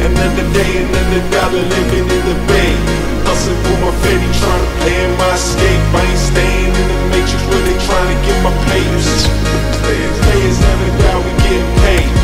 Another day, another dollar, living in the bay. Hustling for my fetty, trying to plan my escape. I ain't staying in the matrix where they trying to get my players. Players, not a doubt, we getting paid.